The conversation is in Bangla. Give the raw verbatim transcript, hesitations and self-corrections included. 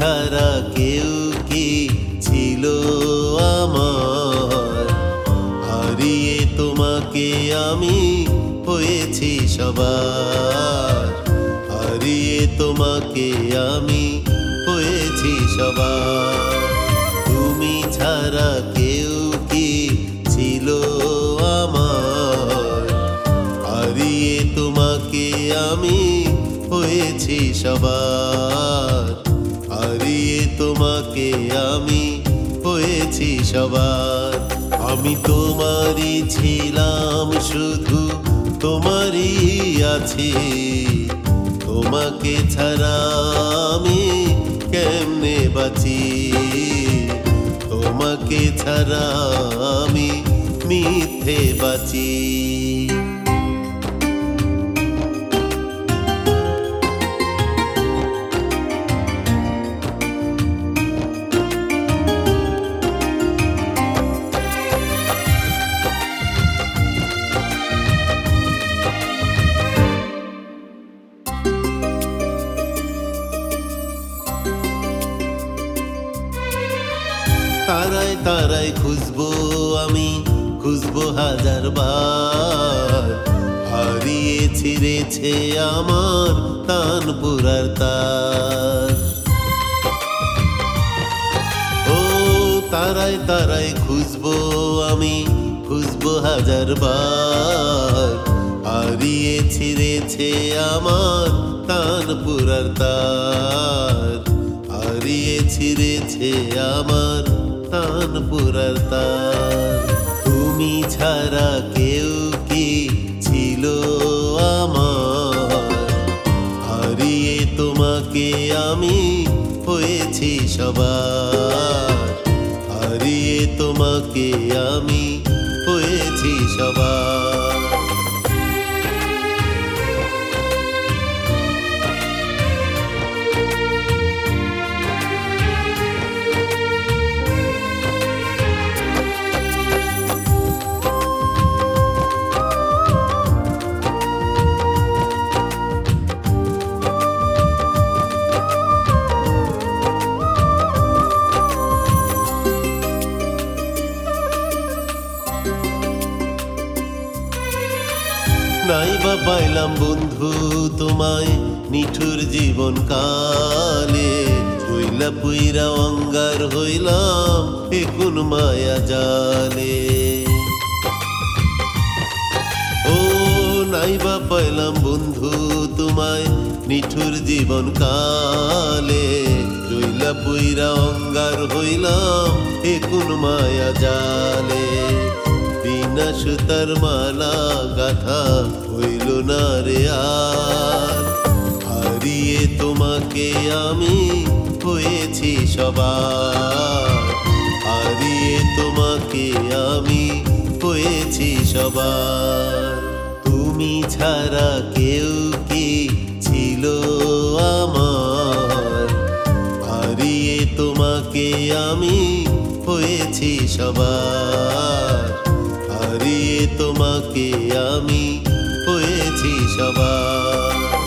ছাড়া কেউ কি ছিল আমার? হারিয়ে তোমাকে আমি হয়েছি সবার, হারিয়ে তোমাকে আমি হয়েছি সবার। তুমি ছাড়া কেউ কি ছিল আমার? হারিয়ে তোমাকে আমি হয়েছি সবার, হারিয়ে তোমাকে আমি হয়েছি সবার। আমি তোমারই ছিলাম শুধু, তোমারই আছি, তোমাকে ছাড়া আমি কেমনে বাঁচি? তোমাকে ছাড়া আমি মিথ্যে বাঁচি। তারায় তারায় খুঁজবো আমি, খুঁজবো হাজার বার, হারিয়ে ছিঁড়েছে আমার তানপুরার তার। ও তারায় তারায় খুঁজবো আমি, খুঁজবো হাজার বার, হারিয়ে ছিঁড়েছে আমার তানপুরার তার, হারিয়ে ছিঁড়েছে আমার তান পুরার তার। তুমি ছাড়া কেউ কি ছিল আমার? হারিয়ে তোমাকে আমি হয়েছি সবার, হারিয়ে তোমাকে আমি হয়েছি সবার। নাই বা পাইলাম বন্ধু তোমায় নিঠুর জীবন কালে, পুইলা পুইরা অঙ্গার হইলাম এখন মায়া জালে। ও নাই বা পাইলাম বন্ধু তোমায় নিঠুর জীবন কালে, পুইলা পুইরা অঙ্গার হইলাম এখন মায়া জালে। বিনা সুতার মালা গাথা হইল না রে আর, হারিয়ে তোমাকে আমি হয়েছি সবার, হারিয়ে তোমাকে আমি হয়েছি সবার। তুমি ছাড়া কেউ কি ছিল আমার? হারিয়ে তোমাকে আমি হয়েছি সবার, হারিয়ে তোমাকে আমি হয়েছি সবার।